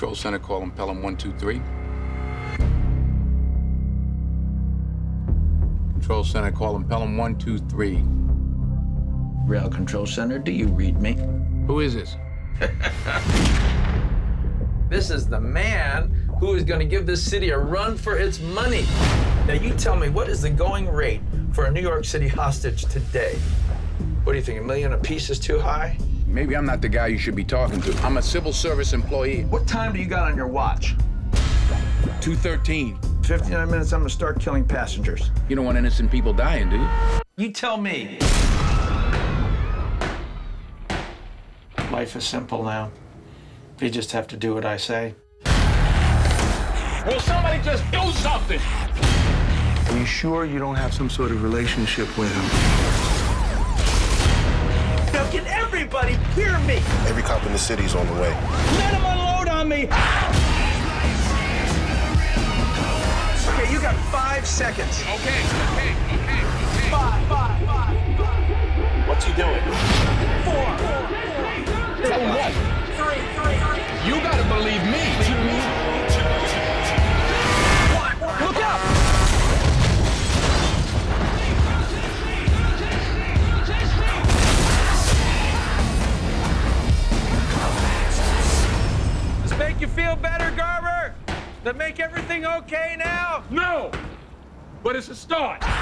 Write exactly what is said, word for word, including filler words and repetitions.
Patrol Center, call him Pelham one two three. Control Center, call him Pelham one two three. Rail Control Center, do you read me? Who is this? This is the man who is going to give this city a run for its money. Now you tell me, what is the going rate for a New York City hostage today? What do you think, a million apiece is too high? Maybe I'm not the guy you should be talking to. I'm a civil service employee. What time do you got on your watch? two thirteen. fifty-nine minutes, I'm gonna start killing passengers. You don't want innocent people dying, do you? You tell me. Life is simple now. You just have to do what I say. Will somebody just do something? Are you sure you don't have some sort of relationship with him? Can everybody hear me? Every cop in the city's on the way. Let him unload on me! Okay, you got five seconds. Okay, okay, okay, okay. Five, five, five, five. What's he doing? Four, four, three, three, what? Three, three, three. You gotta believe me. You mean? One, look out! You feel better, Garber? Does that make everything okay now? No, but it's a start.